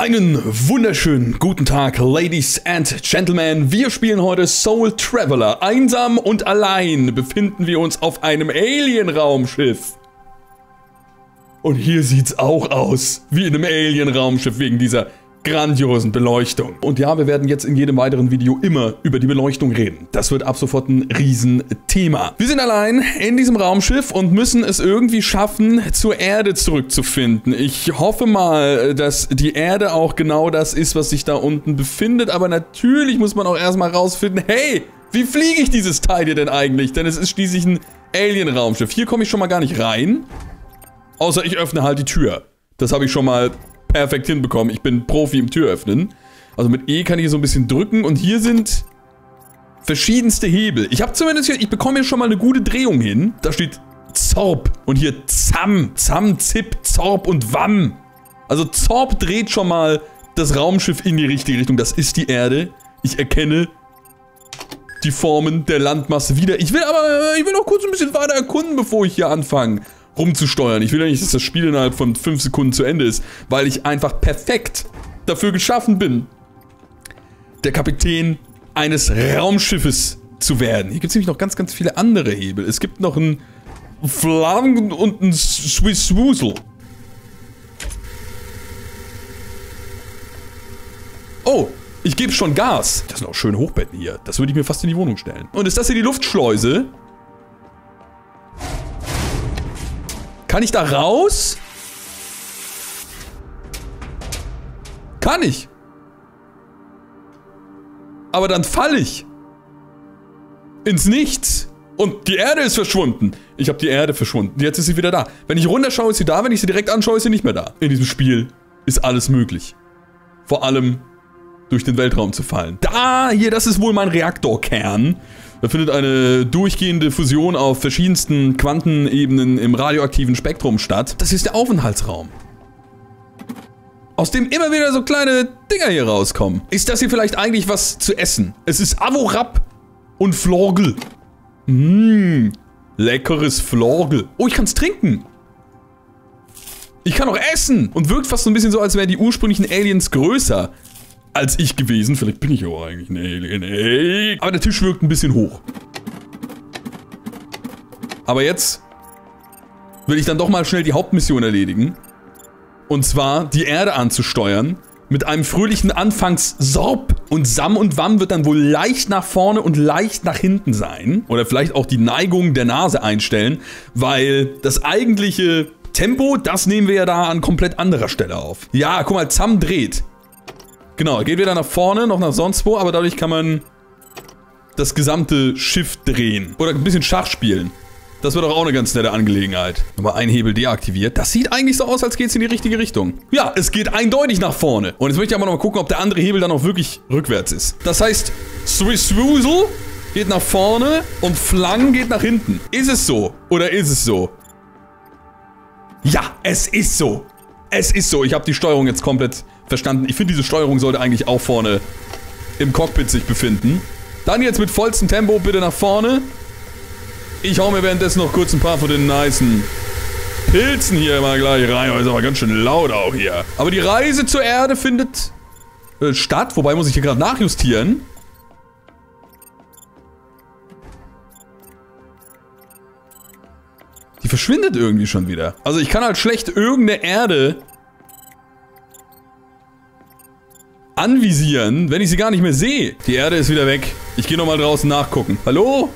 Einen wunderschönen guten Tag, Ladies and Gentlemen. Wir spielen heute Soul Traveler. Einsam und allein befinden wir uns auf einem Alien-Raumschiff. Und hier sieht's auch aus wie in einem Alien-Raumschiff wegen dieser grandiosen Beleuchtung. Und ja, wir werden jetzt in jedem weiteren Video immer über die Beleuchtung reden. Das wird ab sofort ein Riesenthema. Wir sind allein in diesem Raumschiff und müssen es irgendwie schaffen, zur Erde zurückzufinden. Ich hoffe mal, dass die Erde auch genau das ist, was sich da unten befindet. Aber natürlich muss man auch erstmal rausfinden, hey, wie fliege ich dieses Teil hier denn eigentlich? Denn es ist schließlich ein Alien-Raumschiff. Hier komme ich schon mal gar nicht rein. Außer ich öffne halt die Tür. Das habe ich schon mal perfekt hinbekommen. Ich bin Profi im Türöffnen. Also mit E kann ich hier so ein bisschen drücken. Und hier sind verschiedenste Hebel. Ich habe zumindest hier, ich bekomme hier schon mal eine gute Drehung hin. Da steht Zorb. Und hier Zam. Zam, Zip, Zorb und Wam. Also Zorb dreht schon mal das Raumschiff in die richtige Richtung. Das ist die Erde. Ich erkenne die Formen der Landmasse wieder. Ich will noch kurz ein bisschen weiter erkunden, bevor ich hier anfange rumzusteuern. Ich will ja nicht, dass das Spiel innerhalb von 5 Sekunden zu Ende ist, weil ich einfach perfekt dafür geschaffen bin, der Kapitän eines Raumschiffes zu werden. Hier gibt es nämlich noch ganz, ganz viele andere Hebel. Es gibt noch einen Flammen und einen Swiss Woozle. Oh, ich gebe schon Gas. Das sind auch schöne Hochbetten hier. Das würde ich mir fast in die Wohnung stellen. Und ist das hier die Luftschleuse? Kann ich da raus? Kann ich. Aber dann falle ich ins Nichts. Und die Erde ist verschwunden. Ich habe die Erde verschwunden. Jetzt ist sie wieder da. Wenn ich runterschaue, ist sie da. Wenn ich sie direkt anschaue, ist sie nicht mehr da. In diesem Spiel ist alles möglich. Vor allem durch den Weltraum zu fallen. Da hier, das ist wohl mein Reaktorkern. Da findet eine durchgehende Fusion auf verschiedensten Quantenebenen im radioaktiven Spektrum statt. Das hier ist der Aufenthaltsraum, aus dem immer wieder so kleine Dinger hier rauskommen. Ist das hier vielleicht eigentlich was zu essen? Es ist Avorab und Florgel. Leckeres Florgel. Oh, ich kann es trinken. Ich kann auch essen. Und wirkt fast so ein bisschen so, als wären die ursprünglichen Aliens größer als ich gewesen. Vielleicht bin ich auch eigentlich ein Alien. Ey. Aber der Tisch wirkt ein bisschen hoch. Aber jetzt will ich dann doch mal schnell die Hauptmission erledigen. Und zwar die Erde anzusteuern. Mit einem fröhlichen Anfangs-Sorb. Und Sam und Wam wird dann wohl leicht nach vorne und leicht nach hinten sein. Oder vielleicht auch die Neigung der Nase einstellen. Weil das eigentliche Tempo, das nehmen wir ja da an komplett anderer Stelle auf. Ja, guck mal, Sam dreht. Genau, geht weder nach vorne noch nach sonst wo, aber dadurch kann man das gesamte Schiff drehen. Oder ein bisschen Schach spielen. Das wird auch eine ganz nette Angelegenheit. Nochmal einen Hebel deaktiviert. Das sieht eigentlich so aus, als geht es in die richtige Richtung. Ja, es geht eindeutig nach vorne. Und jetzt möchte ich aber nochmal gucken, ob der andere Hebel dann auch wirklich rückwärts ist. Das heißt, Swiss Woozle geht nach vorne und Flang geht nach hinten. Ist es so? Oder ist es so? Ja, es ist so. Es ist so. Ich habe die Steuerung jetzt komplett verstanden. Ich finde, diese Steuerung sollte eigentlich auch vorne im Cockpit sich befinden. Dann jetzt mit vollstem Tempo bitte nach vorne. Ich hau mir währenddessen noch kurz ein paar von den nicen Pilzen hier mal gleich rein. Das ist aber ganz schön laut auch hier. Aber die Reise zur Erde findet statt. Wobei muss ich hier gerade nachjustieren. Die verschwindet irgendwie schon wieder. Also ich kann halt schlecht irgendeine Erde anvisieren, wenn ich sie gar nicht mehr sehe. Die Erde ist wieder weg. Ich gehe nochmal draußen nachgucken. Hallo?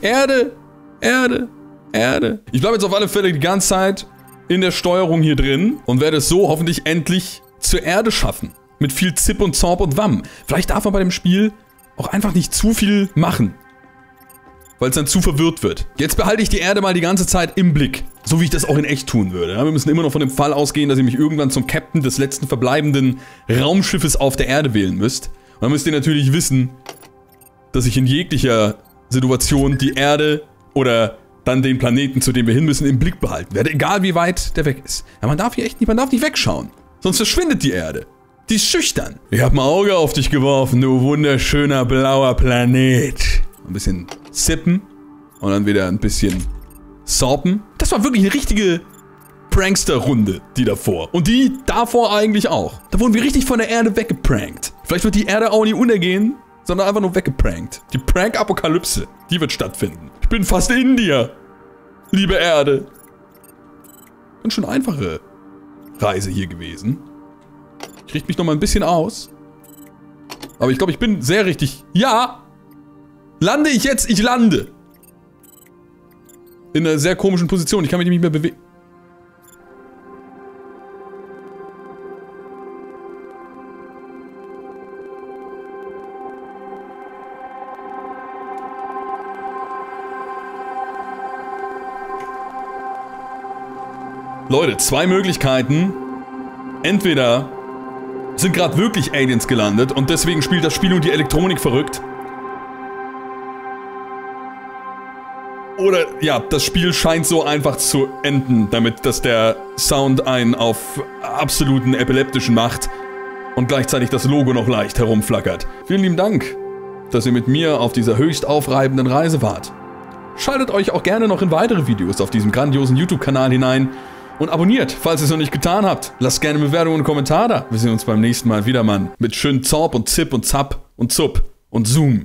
Erde. Erde. Erde. Ich bleibe jetzt auf alle Fälle die ganze Zeit in der Steuerung hier drin und werde es so hoffentlich endlich zur Erde schaffen. Mit viel Zip und Zorb und Wam. Vielleicht darf man bei dem Spiel auch einfach nicht zu viel machen, weil es dann zu verwirrt wird. Jetzt behalte ich die Erde mal die ganze Zeit im Blick. So wie ich das auch in echt tun würde. Wir müssen immer noch von dem Fall ausgehen, dass ihr mich irgendwann zum Captain des letzten verbleibenden Raumschiffes auf der Erde wählen müsst. Und dann müsst ihr natürlich wissen, dass ich in jeglicher Situation die Erde oder dann den Planeten, zu dem wir hin müssen, im Blick behalten werde. Egal wie weit der weg ist. Ja, man darf hier echt nicht, man darf nicht wegschauen. Sonst verschwindet die Erde. Die ist schüchtern. Ich habe ein Auge auf dich geworfen, du wunderschöner blauer Planet. Ein bisschen sippen und dann wieder ein bisschen sorben. Das war wirklich eine richtige Prankster-Runde, die davor. Und die davor eigentlich auch. Da wurden wir richtig von der Erde weggeprankt. Vielleicht wird die Erde auch nie untergehen, sondern einfach nur weggeprankt. Die Prank-Apokalypse, die wird stattfinden. Ich bin fast in dir, liebe Erde. Ganz schön einfache Reise hier gewesen. Ich richte mich noch mal ein bisschen aus. Aber ich glaube, ich bin sehr richtig. Ja! Lande ich jetzt? Ich lande! In einer sehr komischen Position. Ich kann mich nicht mehr bewegen. Leute, zwei Möglichkeiten. Entweder sind gerade wirklich Aliens gelandet und deswegen spielt das Spiel und die Elektronik verrückt. Oder, ja, das Spiel scheint so einfach zu enden, damit dass der Sound einen auf absoluten Epileptischen macht und gleichzeitig das Logo noch leicht herumflackert. Vielen lieben Dank, dass ihr mit mir auf dieser höchst aufreibenden Reise wart. Schaltet euch auch gerne noch in weitere Videos auf diesem grandiosen YouTube-Kanal hinein. Und abonniert, falls ihr es noch nicht getan habt. Lasst gerne Bewertungen und Kommentare da. Wir sehen uns beim nächsten Mal wieder, Mann. Mit schön Zorb und Zip und Zap und Zup und Zoom.